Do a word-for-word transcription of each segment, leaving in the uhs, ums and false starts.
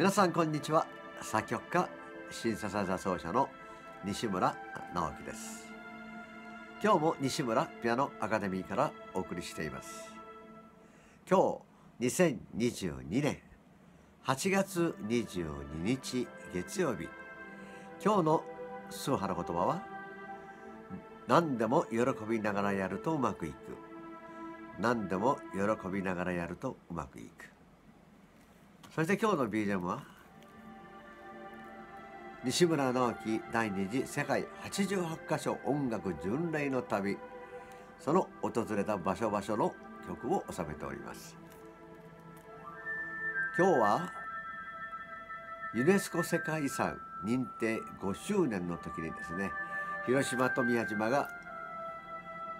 皆さんこんにちは。作曲家シンセサイザー奏者の西村直樹です。今日も西村ピアノアカデミーからお送りしています。今日にせんにじゅうにねんはちがつにじゅうににち月曜日、今日の数派の言葉は、何でも喜びながらやるとうまくいく。何でも喜びながらやるとうまくいく。そして今日の ビージーエム は、西村直樹だいにじ世界はちじゅうはちかしょ音楽巡礼の旅、その訪れた場所場所の曲を収めております。今日はユネスコ世界遺産認定ごしゅうねんの時にですね、広島と宮島が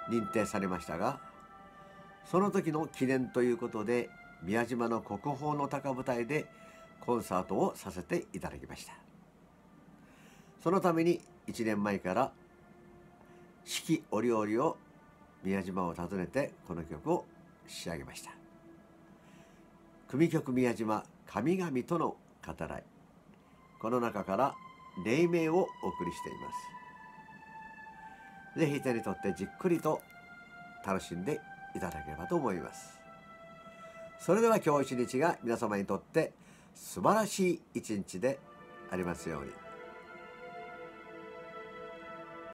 認定されましたが、その時の記念ということで宮島の国宝の高舞台でコンサートをさせていただきました。そのためにいちねんまえから四季折々を宮島を訪ねてこの曲を仕上げました。組曲宮島神々との語らい、この中から黎明をお送りしています。ぜひ手に取ってじっくりと楽しんでいただければと思います。それでは今日一日が皆様にとって素晴らしい一日でありますように。